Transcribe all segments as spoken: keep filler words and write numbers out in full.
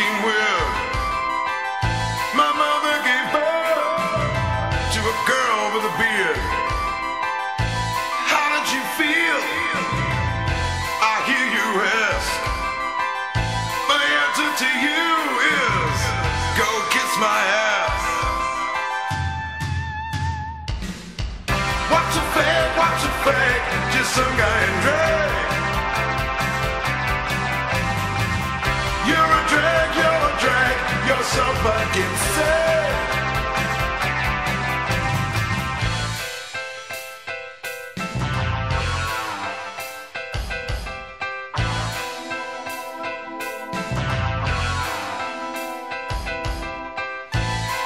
sixteen wheel. My mother gave birth to a girl with a beard. How did you feel? I hear you ask. My answer to you is, go kiss my ass. What's a fake, what's a fake? Just some guy in drag. So fucking sad.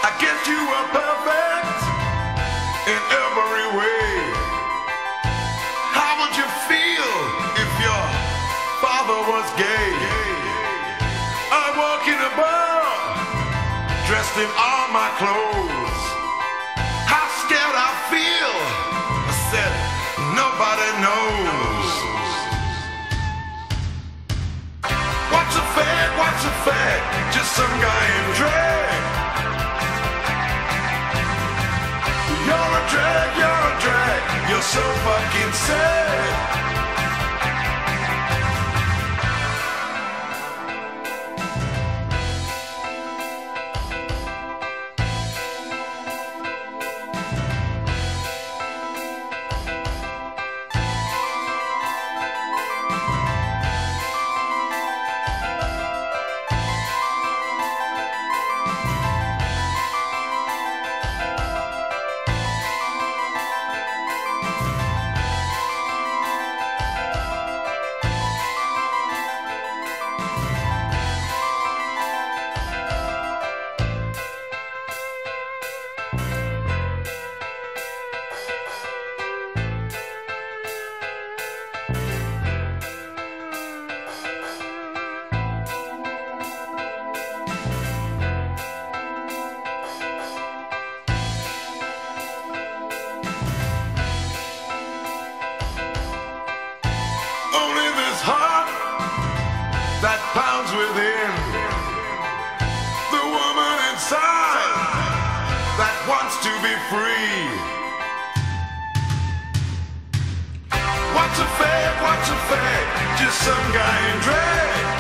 I guess you are perfect in every way. How would you feel if your father was gay? I'm walking about dressed in all my clothes. How scared I feel, I said, nobody knows. What's a fag, what's a fag? Just some guy in drag. You're a drag, you're a drag. You're so fucking sad. That pounds within the woman inside that wants to be free. What's a fake? What's a fake? Just some guy in drag.